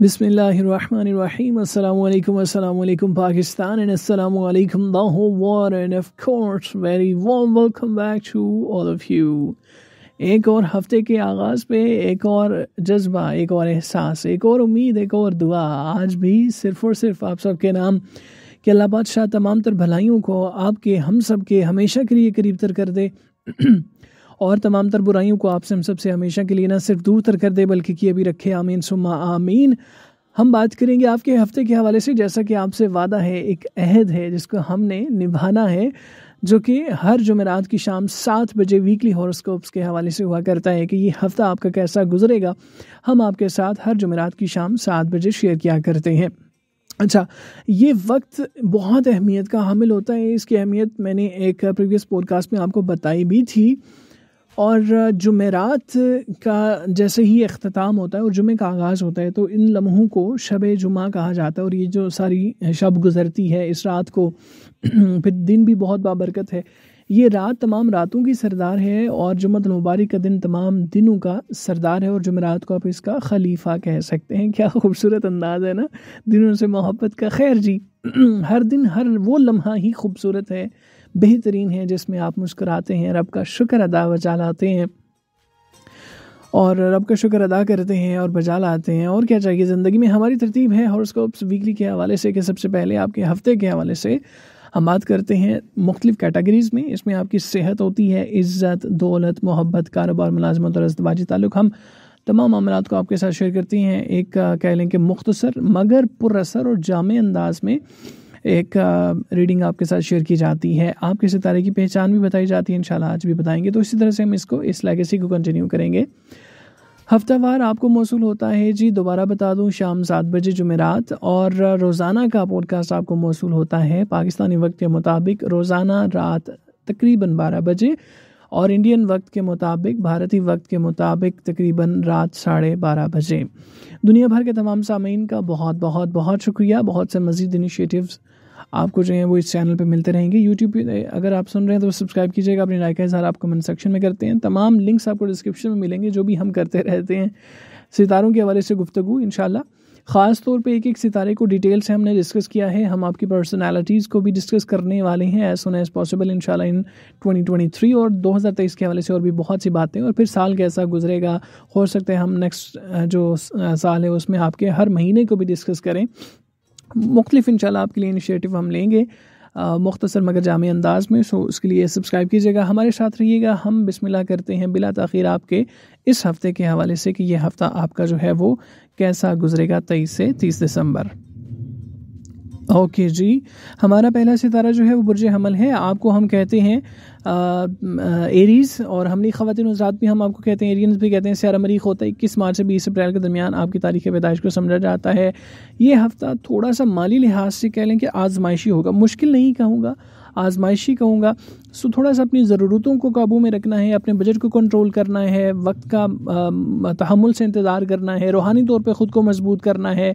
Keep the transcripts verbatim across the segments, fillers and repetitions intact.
बिस्मिल्लाहिर्रहमानिर्रहीम अस्सलामु अलैकुम अस्सलामु अलैकुम पाकिस्तान एंड अस्सलामु अलैकुम the whole world and of course very warm welcome back to all of you. एक और हफ्ते के आगाज़ पे एक और जज्बा, एक और एहसास, एक और उम्मीद, एक और दुआ आज भी सिर्फ़ और सिर्फ आप सब के नाम कि अल्लाह बादशाह तमाम तर भलाइयों को आपके हम सब के हमेशा के लिए करीब तर कर दे और तमाम तर बुराइयों को आपसे हम सब से हमेशा के लिए ना सिर्फ दूर तर कर दे बल्कि किए भी रखे, आमीन सुम्मा आमीन। हम बात करेंगे आपके हफ्ते के हवाले से, जैसा कि आपसे वादा है, एक अहद है जिसको हमने निभाना है, जो कि हर जुमेरात की शाम सात बजे वीकली हॉरोस्कोप्स के हवाले से हुआ करता है कि ये हफ़्ता आपका कैसा गुजरेगा, हम आपके साथ हर जुमेरात की शाम सात बजे शेयर किया करते हैं। अच्छा, ये वक्त बहुत अहमियत का हामिल होता है, इसकी अहमियत मैंने एक प्रीवियस पॉडकास्ट में आपको बताई भी थी। और जुमेरात का जैसे ही अख्ताम होता है और जुमे का आगाज़ होता है तो इन लम्हों को शबे जुमा कहा जाता है। और ये जो सारी शब गुजरती है इस रात को, फिर दिन भी बहुत बाबरकत है, ये रात तमाम रातों की सरदार है और जुमतुल मुबारक का दिन तमाम दिनों का सरदार है और जुमेरात को आप इसका खलीफा कह सकते हैं। क्या खूबसूरत अंदाज़ है ना, दिनों से मोहब्बत का। खैर जी, हर दिन हर वो लम्हा ही खूबसूरत है, बेहतरीन है, जिसमें आप मुस्कुराते हैं, रब का शुक्र अदा बजा लाते हैं और रब का शुक्र अदा करते हैं और बजा लाते हैं। और क्या चाहिए ज़िंदगी में। हमारी तरतीब है हॉरोस्कोप्स वीकली के हवाले से कि सबसे पहले आपके हफ्ते के हवाले से हम बात करते हैं मुख्तलिफ कैटेगरीज़ में। इसमें आपकी सेहत होती है, इज़्ज़त, दौलत, मोहब्बत, कारोबार, मुलाजमत और रस्तबाजी ताल्लुक़, हम तमाम मामलात को आपके साथ शेयर करती हैं। एक कह लें कि मुख्तसर मगर पुरअसर और जामे अंदाज में एक रीडिंग आपके साथ शेयर की जाती है। आपके सितारे की पहचान भी बताई जाती है, इंशाल्लाह आज भी बताएंगे। तो इसी तरह से हम इसको, इस लेगेसी को कंटिन्यू करेंगे। हफ्तावार आपको मौसूल होता है जी, दोबारा बता दूं, शाम सात बजे जुमेरात। और रोज़ाना का पॉडकास्ट आपको मौसूल होता है पाकिस्तानी वक्त के मुताबिक रोज़ाना रात तकरीबन बारह बजे और इंडियन वक्त के मुताबिक, भारतीय वक्त के मुताबिक तकरीबन रात साढ़े बारह बजे। दुनिया भर के तमाम सामीन का बहुत बहुत बहुत शुक्रिया। बहुत से मज़ीद इनिशिएटिव्स आपको जो है वो इस चैनल पे मिलते रहेंगे। यूट्यूब पे अगर आप सुन रहे हैं तो सब्सक्राइब कीजिएगा, अपनी राय का इज़हार आप कमेंट सेक्शन में करते हैं। तमाम लिंक्स आपको डिस्क्रिप्शन में मिलेंगे, जो भी हम करते रहते हैं सितारों के हवाले से गुफ्तगू। इंशाल्लाह ख़ास तौर पे एक एक सितारे को डिटेल से हमने डिस्कस किया है, हम आपकी पर्सनालिटीज़ को भी डिस्कस करने वाले हैं एज सुन एज़ पॉसिबल इंशाल्लाह इन ट्वेंटी ट्वेंटी थ्री और दो हज़ार तेईस के हवाले से और भी बहुत सी बातें। और फिर साल कैसा गुजरेगा, हो सकता है हम नेक्स्ट जो साल है उसमें आपके हर महीने को भी डिस्कस करें। मुख्तलिफ इंशाल्लाह आपके लिए इनिशिएटिव हम लेंगे मुख्तसर मगर जामे अंदाज में। सो उसके लिए सब्सक्राइब कीजिएगा, हमारे साथ रहिएगा। हम बिस्मिल्लाह करते हैं बिला ताखीर आपके इस हफ़्ते के हवाले से कि यह हफ़्ता आपका जो है वो कैसा गुजरेगा तेईस से तीस दिसंबर। ओके okay जी, हमारा पहला सितारा जो है वो बुर्ज हमल है, आपको हम कहते हैं एरीज़। और हमने ख़वातीन हज़रात भी हम आपको कहते हैं, एरियंस भी कहते हैं। सियारा मरीख़ होता है इक्कीस मार्च से बीस अप्रैल के दरमियान आपकी तारीख़ पैदाइश को समझा जाता है। ये हफ़्ता थोड़ा सा माली लिहाज से कह लें कि आजमाइशी होगा, मुश्किल नहीं कहूँगा, आजमाइशी कहूँगा। सो थोड़ा सा अपनी ज़रूरतों को काबू में रखना है, अपने बजट को कंट्रोल करना है, वक्त का तहमुल से इंतज़ार करना है, रूहानी तौर पर ख़ुद को मजबूत करना है।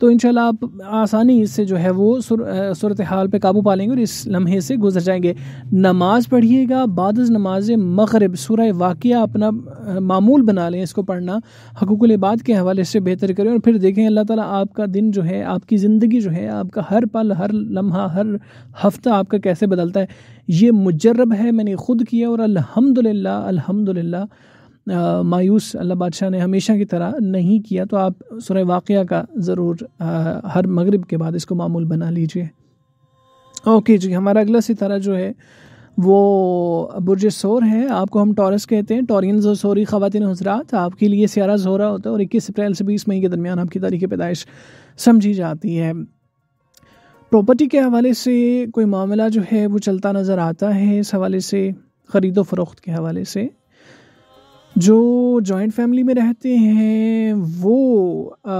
तो इंशाल्लाह आप आसानी से जो है वो सूरत सुर, हाल पे काबू पा लेंगे और इस लम्हे से गुजर जाएंगे। नमाज़ पढ़िएगा, बाद नमाज मगरिब सूरह वाक़िया अपना मामूल बना लें, इसको पढ़ना हकूक़ुल इबाद के हवाले से बेहतर करें और फिर देखें अल्लाह ताला आपका दिन जो है, आपकी ज़िंदगी जो है, आपका हर पल, हर लम्हा, हर हफ्ता आपका कैसे बदलता है। ये मुजर्रब है, मैंने ख़ुद किया और अल्हम्दुलिल्लाह अल्हम्दुलिल्लाह आ, मायूस अल्लाह बादशाह ने हमेशा की तरह नहीं किया। तो आप सूरह वाक़िया का ज़रूर हर मगरिब के बाद इसको मामूल बना लीजिए। ओके जी, हमारा अगला सितारा जो है वो बुर्ज सोर है, आपको हम टॉरस कहते हैं। टॉरियंस और सोरी ख़वातीन हज़रात, आपके लिए सियारा जोरा होता है और इक्कीस अप्रैल से बीस मई के दरमियान आपकी तारीख़ पैदाइश समझी जाती है। प्रॉपर्टी के हवाले से कोई मामला जो है वो चलता नज़र आता है, इस हवाले से ख़रीदो फरोख्त के हवाले से। जो जॉइंट फैमिली में रहते हैं वो आ,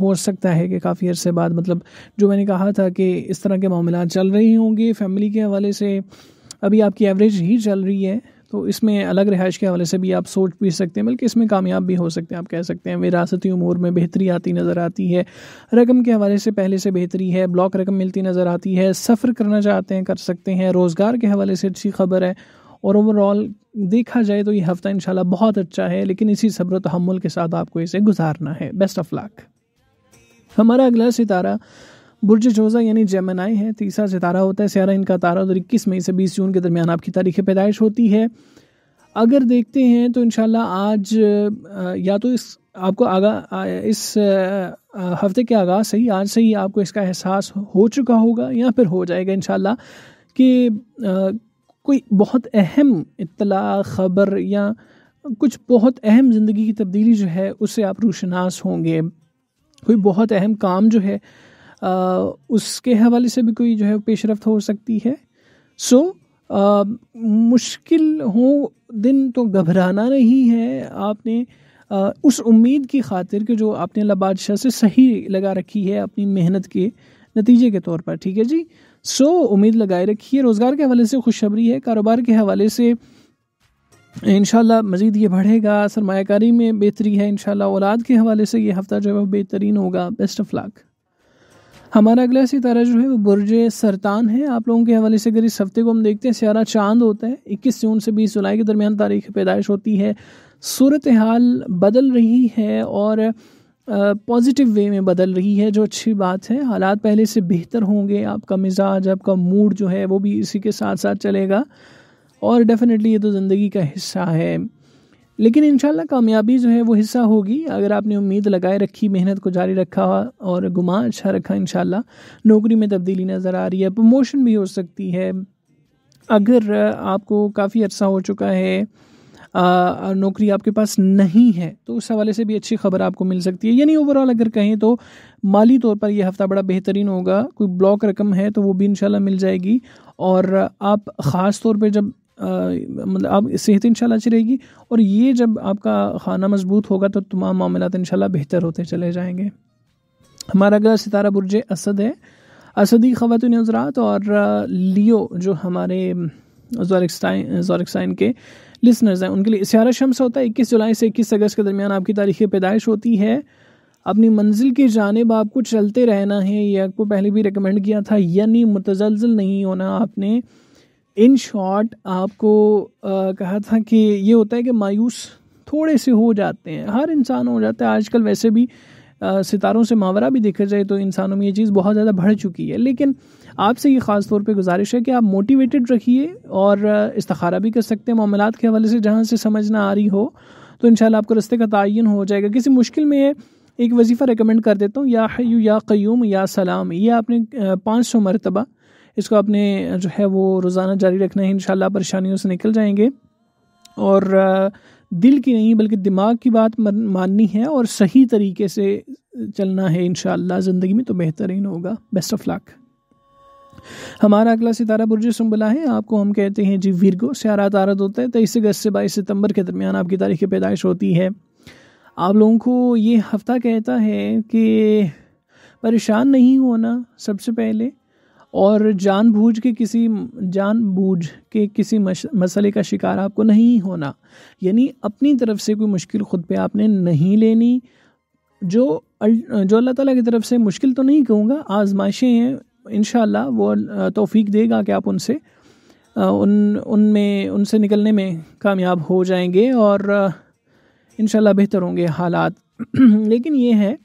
हो सकता है कि काफ़ी अरसे बाद, मतलब जो मैंने कहा था कि इस तरह के मामला चल रहे होंगे फैमिली के हवाले से। अभी आपकी एवरेज ही चल रही है तो इसमें अलग रिहाइश के हवाले से भी आप सोच भी सकते हैं, बल्कि इसमें कामयाब भी हो सकते हैं आप कह सकते हैं। विरासती उमूर में बेहतरी आती नज़र आती है, रकम के हवाले से पहले से बेहतरी है, ब्लॉक रकम मिलती नज़र आती है। सफ़र करना चाहते हैं कर सकते हैं, रोज़गार के हवाले से अच्छी खबर है। और ओवरऑल देखा जाए तो ये हफ़्ता इंशाल्लाह बहुत अच्छा है, लेकिन इसी सब्र तहम्मुल के साथ आपको इसे गुजारना है। Best of luck. हमारा अगला सितारा बुर्ज जोजा यानी जेमिनाई है। तीसरा सितारा होता है स्यारा इनका तारा। और इक्कीस मई से बीस जून के दरमियान आपकी तारीख पैदाइश होती है। अगर देखते हैं तो इंशाल्लाह आज या तो इस आपको आगा इस हफ्ते के आगाज़ से ही आज से ही आपको इसका एहसास हो चुका होगा या फिर हो जाएगा इंशाल्लाह कि कोई बहुत अहम इत्तला ख़बर या कुछ बहुत अहम ज़िंदगी की तब्दीली जो है उससे आप रूशनास होंगे। कोई बहुत अहम काम जो है आ, उसके हवाले से भी कोई जो है पेशरफ्त हो सकती है। सो आ, मुश्किल हो दिन तो घबराना नहीं है। आपने आ, उस उम्मीद की खातिर कि जो आपने अल्लाह बादशाह से सही लगा रखी है अपनी मेहनत के नतीजे के तौर पर, ठीक है जी। सो उम्मीद लगाए रखिए। रोज़गार के हवाले से खुशखबरी है। कारोबार के हवाले से इंशाल्लाह मज़ीद ये बढ़ेगा। सरमायाकारी में बेहतरी है इंशाल्लाह। औलाद के हवाले से ये हफ़्ता जो है वो बेहतरीन होगा। Best of luck. हमारा अगला सितारा जो है वो बुर्ज सरतान है। आप लोगों के हवाले से अगर इस हफ्ते को हम देखते हैं, स्यारा चांद होता है। इक्कीस जून से बीस जुलाई के दरमियान तारीख पैदाइश होती है। सूरत हाल बदल रही है और पॉजिटिव वे में बदल रही है, जो अच्छी बात है। हालात पहले से बेहतर होंगे। आपका मिजाज, आपका मूड जो है वो भी इसी के साथ साथ चलेगा। और डेफिनेटली ये तो ज़िंदगी का हिस्सा है, लेकिन इंशाल्लाह कामयाबी जो है वो हिस्सा होगी अगर आपने उम्मीद लगाए रखी, मेहनत को जारी रखा और गुमान अच्छा रखा इंशाल्लाह। नौकरी में तब्दीली नज़र आ रही है। प्रमोशन भी हो सकती है। अगर आपको काफ़ी अर्सा हो चुका है आ, नौकरी आपके पास नहीं है तो उस हवाले से भी अच्छी खबर आपको मिल सकती है। यानी ओवरऑल अगर कहें तो माली तौर पर यह हफ़्ता बड़ा बेहतरीन होगा। कोई ब्लॉक रकम है तो वो भी इंशाल्लाह मिल जाएगी। और आप ख़ास तौर पर जब मतलब आप सेहत इंशाल्लाह अच्छी रहेगी और ये जब आपका खाना मजबूत होगा तो तमाम मामलात इंशाल्लाह बेहतर होते चले जाएंगे। हमारा अगला सितारा बुर्ज असद है। असदी ख़वातून हज़रात और लियो जो हमारे ज़ोरिकस्टाइन ज़ोरिकस्टाइन के लिसनर्स हैं उनके लिए स्यारा शम्स होता है। इक्कीस जुलाई से इक्कीस अगस्त के दरमियान आपकी तारीख़ पैदाइश होती है। अपनी मंजिल की जानिब आपको चलते रहना है, ये आपको पहले भी रिकमेंड किया था। यानी मुतज़लज़ल नहीं होना। आपने इन शॉर्ट आपको आ, कहा था कि ये होता है कि मायूस थोड़े से हो जाते हैं, हर इंसान हो जाता है। आजकल वैसे भी आ, सितारों से मावरा भी देखा जाए तो इंसानों में ये चीज़ बहुत ज़्यादा बढ़ चुकी है। लेकिन आपसे ये ख़ास तौर पे गुजारिश है कि आप मोटिवेटेड रखिए और इस्तिखारा भी कर सकते हैं मामलात के हवाले से। जहाँ से समझ ना आ रही हो तो इंशाल्लाह आपको रास्ते का तयन हो जाएगा। किसी मुश्किल में एक वजीफ़ा रिकमेंड कर देता हूँ, या हय्यू या क़य्यूम या सलाम। ये आपने पाँच सौ मरतबा इसको आपने जो है वो रोज़ाना जारी रखना है। इंशाल्लाह परेशानियों से निकल जाएंगे। और दिल की नहीं बल्कि दिमाग की बात माननी है और सही तरीके से चलना है इंशाल्लाह ज़िंदगी में तो बेहतरीन होगा। Best of luck. हमारा अगला सितारा बुर्ज सुंबला है। आपको हम कहते हैं जी वीरगो। स्यारा तारा होता है। तेईस अगस्त से बाईस सितंबर के दरमियान आपकी तारीख़ पैदाइश होती है। आप लोगों को ये हफ़्ता कहता है कि परेशान नहीं होना सबसे पहले, और जानबूझ के किसी जानबूझ के किसी मसले का शिकार आपको नहीं होना। यानी अपनी तरफ से कोई मुश्किल ख़ुद पे आपने नहीं लेनी। जो जो अल्लाह ताला की तरफ से मुश्किल तो नहीं कहूँगा, आजमाइशें हैं इंशाल्लाह वो तौफीक देगा कि आप उनसे उन उनमें उनसे निकलने में कामयाब हो जाएंगे और इंशाल्लाह बेहतर होंगे हालात। लेकिन ये है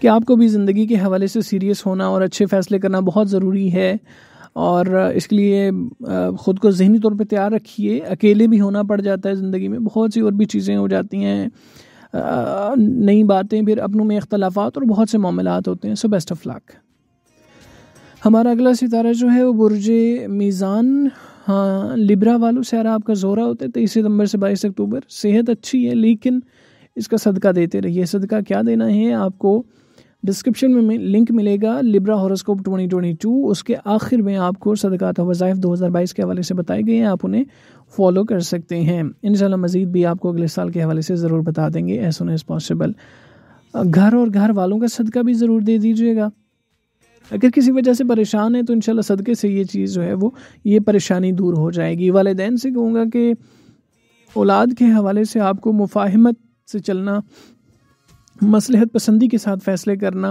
कि आपको भी ज़िंदगी के हवाले से सीरियस होना और अच्छे फ़ैसले करना बहुत ज़रूरी है। और इसके लिए ख़ुद को ज़हनी तौर पे तैयार रखिए। अकेले भी होना पड़ जाता है ज़िंदगी में। बहुत सी और भी चीज़ें हो जाती हैं, नई बातें, फिर अपनों में इख्तलाफात और बहुत से मामलात होते हैं। So best of luck. हमारा अगला सितारा जो है वो बुर्ज मीज़ान हाँ लिब्रा वालों। स्यारा आपका जोरा होता है। तेईस सितम्बर से बाईस अक्टूबर। सेहत अच्छी है लेकिन इसका सदका देते रहिए। सदका क्या देना है आपको डिस्क्रिप्शन में लिंक मिलेगा लिब्रा हॉरोस्कोप दो हज़ार बाईस। उसके आखिर में आपको सदक़ात और वज़ाइफ दो हज़ार बाईस के हवाले से बताए गए हैं। आप उन्हें फॉलो कर सकते हैं। इंशाल्लाह मज़ीद भी आपको अगले साल के हवाले से ज़रूर बता देंगे एज़ सून एज़ पॉसिबल। घर और घर वालों का सदका भी ज़रूर दे दीजिएगा। अगर किसी वजह से परेशान है तो इंशाल्लाह सदक़े से ये चीज़ जो है वो ये परेशानी दूर हो जाएगी। वालिदैन से कहूँगा कि औलाद के हवाले से आपको मुफाहमत से चलना, मसलहत पसंदी के साथ फ़ैसले करना,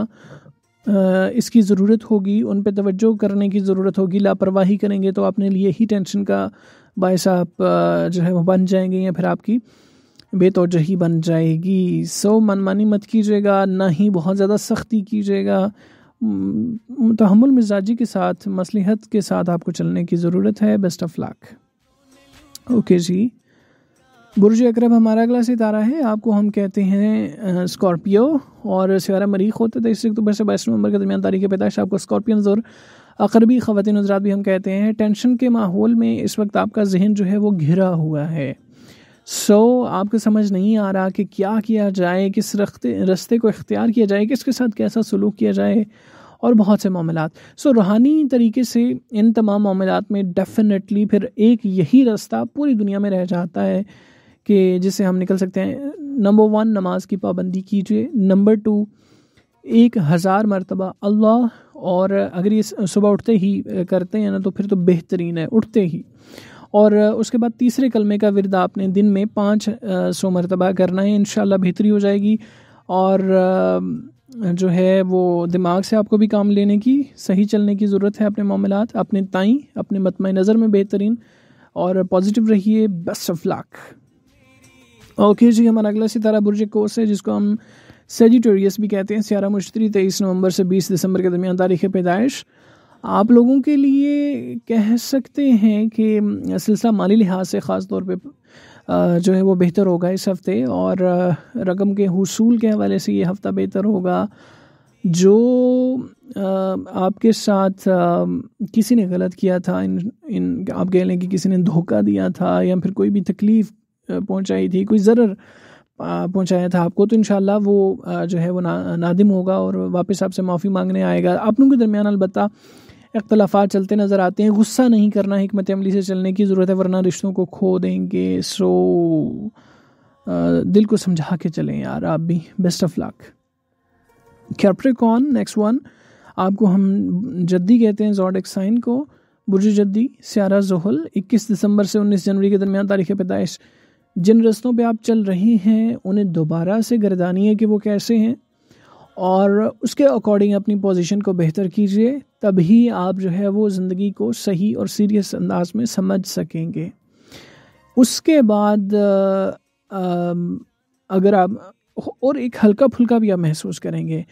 इसकी ज़रूरत होगी। उन पर तवज्जो करने की ज़रूरत होगी। लापरवाही करेंगे तो अपने लिए ही टेंशन का बायस आप जो है वो बन जाएंगे या फिर आपकी बेतौजही बन जाएगी। सो मनमानी मत कीजिएगा, ना ही बहुत ज़्यादा सख्ती कीजिएगा। तहम्मुल मिजाजी के साथ, मसलिहत के साथ आपको चलने की ज़रूरत है। Best of luck. ओके जी, बुर्ज अकरब हमारा अगला सितारा है, आपको हम कहते हैं स्कॉर्पियो। और सितारा मरीख होता है तेईस अक्टूबर से बाईस नवंबर के दरमियान तारीख़ पैदाइश। आपको स्कॉर्पियंस और अकरबी ख़वातीन हज़रात भी हम कहते हैं। टेंशन के माहौल में इस वक्त आपका जहन जो है वो घिरा हुआ है। सो so, आपको समझ नहीं आ रहा कि क्या किया जाए, किस रस्ते रस्ते को इख्तियार किया जाए, किसके साथ कैसा सलूक किया जाए, और बहुत से मामलात। सो so, रूहानी तरीके से इन तमाम मामलात में डेफिनेटली फिर एक यही रास्ता पूरी दुनिया में रह जाता है कि जिससे हम निकल सकते हैं। नंबर वन, नमाज की पाबंदी कीजिए। नंबर टू, एक हज़ार मरतबा अल्लाह, और अगर ये सुबह उठते ही करते हैं ना तो फिर तो बेहतरीन है, उठते ही। और उसके बाद तीसरे कलमे का विरद आपने दिन में पाँच सौ मरतबा करना है, इंशाल्लाह बेहतरी हो जाएगी। और जो है वो दिमाग से आपको भी काम लेने की, सही चलने की ज़रूरत है। अपने मामलात अपने ताई, अपने मतमईन नज़र में बेहतरीन और पॉजिटिव रहिए। Best of luck. ओके जी, हमारा अगला सितारा बुर्ज कोस है, जिसको हम सेजिटेरियस भी कहते हैं। सियारा मुश्तरी तेईस नवंबर से बीस दिसंबर के दरमियान तारीख़ पैदाइश। आप लोगों के लिए कह सकते हैं कि सिलसिला माली लिहाज से ख़ास तौर पे जो है वो बेहतर होगा इस हफ़्ते, और रकम के हुसूल के हवाले से ये हफ़्ता बेहतर होगा। जो आपके साथ किसी ने गलत किया था, इन इन आप कह लें कि किसी ने धोखा दिया था या फिर कोई भी तकलीफ़ पहुंचाई थी, कोई ज़रर पहुंचाया था आपको, तो इंशाल्लाह वो जो है वो ना, नादिम होगा और वापस आपसे माफ़ी मांगने आएगा। आप लोगों के दरमियान अलबत्ता इख्तलाफात चलते नज़र आते हैं। गुस्सा नहीं करना, हिकमत अमली से चलने की ज़रूरत है, वरना रिश्तों को खो देंगे। सो दिल को समझा के चलें यार आप भी। Best of luck. Capricorn next one, आपको हम जद्दी कहते हैं, ज़ोडिएक साइन को। बुर्ज जद्दी, सियारा ज़ुहल, इक्कीस दिसंबर से उन्नीस जनवरी के दरमियान तारीख़ पैदाइश। जिन रस्तों पे आप चल रहे हैं उन्हें दोबारा से गर्दानिए कि वो कैसे हैं, और उसके अकॉर्डिंग अपनी पोजीशन को बेहतर कीजिए। तभी आप जो है वो ज़िंदगी को सही और सीरियस अंदाज में समझ सकेंगे। उसके बाद अगर आप और एक हल्का फुल्का भी आप महसूस करेंगे।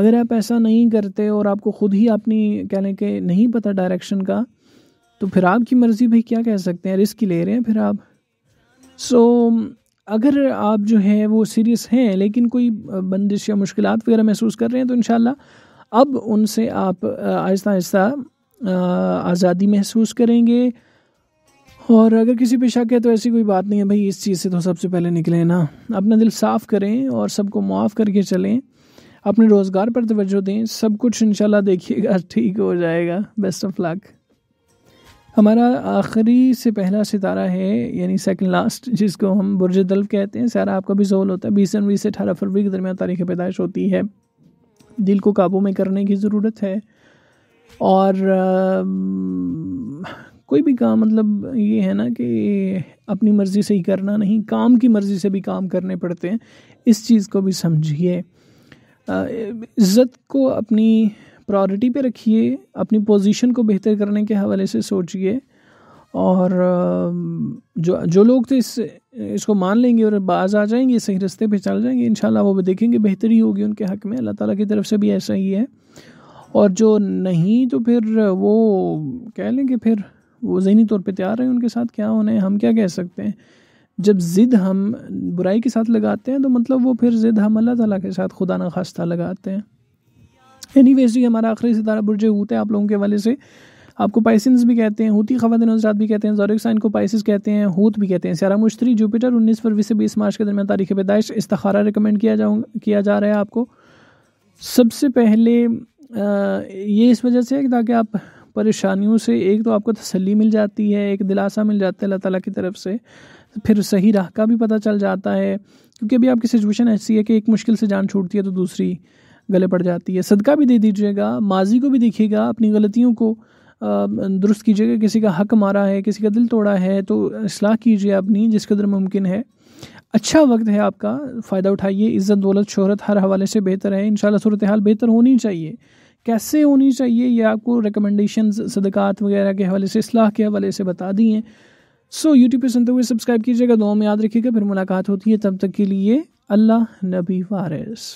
अगर आप ऐसा नहीं करते और आपको ख़ुद ही अपनी कह लें कि नहीं पता डायरेक्शन का, तो फिर आपकी मर्ज़ी भाई, क्या कह सकते हैं, रिस्क ले रहे हैं फिर आप। सो so, अगर आप जो है वो सीरियस हैं लेकिन कोई बंदिश या मुश्किलात वगैरह महसूस कर रहे हैं, तो इंशाल्लाह अब उनसे आप आहिस्ता आहिस्ता आज़ादी महसूस करेंगे। और अगर किसी पे शक है तो ऐसी कोई बात नहीं है भाई, इस चीज़ से तो सबसे पहले निकलें ना, अपना दिल साफ़ करें और सबको माफ़ करके चलें। अपने रोज़गार पर तवज्जो दें, सब कुछ इंशाल्लाह देखिएगा ठीक हो जाएगा। Best of luck. हमारा आखिरी से पहला सितारा है, यानी सेकंड लास्ट, जिसको हम बुर्ज दल्व कहते हैं। सारा आपका भी ज़ोल होता है। बीस जनवरी से अठारह फरवरी के दरमियान तारीख़ पैदाइश होती है। दिल को काबू में करने की ज़रूरत है, और आ, कोई भी काम, मतलब ये है ना कि अपनी मर्ज़ी से ही करना नहीं, काम की मर्ज़ी से भी काम करने पड़ते हैं। इस चीज़ को भी समझिए। इज़्ज़त को अपनी प्रायोरिटी पे रखिए, अपनी पोजीशन को बेहतर करने के हवाले से सोचिए। और जो जो लोग तो इस इसको मान लेंगे और बाज आ जाएंगे, सही रास्ते पे चल जाएंगे, इंशाल्लाह वो भी देखेंगे बेहतरी होगी उनके हक़ में। अल्लाह ताला की तरफ से भी ऐसा ही है। और जो नहीं, तो फिर वो कह लेंगे, फिर वो ज़हनी तौर पे तैयार रहे, उनके साथ क्या होना है, हम क्या कह सकते हैं। जब ज़िद हम बुराई के साथ लगाते हैं तो मतलब वो फिर ज़िद हम अल्लाह ताला के साथ खुदा ना खास्ता लगाते हैं। एनीवेज, ये हमारा आखिरी सितारा बुर्ज हूत है। आप लोगों के हवाले से आपको पाइसेंस भी कहते हैं, हूती ख़वातीन हज़रात भी कहते हैं, ज़ोडिएक साइन को पाइसेस कहते हैं, हूत भी कहते हैं। सियारा मुश्तरी, जुपिटर, उन्नीस फरवरी से बीस मार्च के दरमियान तारीख़ पैदाइश। इस्तखारा रिकमेंड किया जाऊँगा किया जा रहा है आपको। सबसे पहले आ, ये इस वजह से है ताकि आप परेशानियों से, एक तो आपको तसल्ली मिल जाती है, एक दिलासा मिल जाता है अल्लाह ताला की तरफ से, फिर सही राह का भी पता चल जाता है। क्योंकि अभी आपकी सिचुएशन ऐसी है कि एक मुश्किल से जान छूटती है तो दूसरी गले पड़ जाती है। सदका भी दे दीजिएगा, माजी को भी देखिएगा, अपनी गलतियों को दुरुस्त कीजिएगा। किसी का हक मारा है, किसी का दिल तोड़ा है, तो इस्लाह कीजिए अपनी, जिस कदर मुमकिन है। अच्छा वक्त है आपका, फ़ायदा उठाइए। इज़्ज़त, दौलत, शोहरत हर हवाले से बेहतर है इंशाल्लाह। सूरत हाल बेहतर होनी चाहिए, कैसे होनी चाहिए, यह आपको रिकमेंडेशंस सदकात वगैरह के हवाले से, इस्लाह के हवाले से बता दी हैं। सो यूट्यूब पे सुनते हुए सब्सक्राइब कीजिएगा, दुआ में याद रखिएगा। फिर मुलाकात होती है, तब तक के लिए अल्लाह नबी वारिस।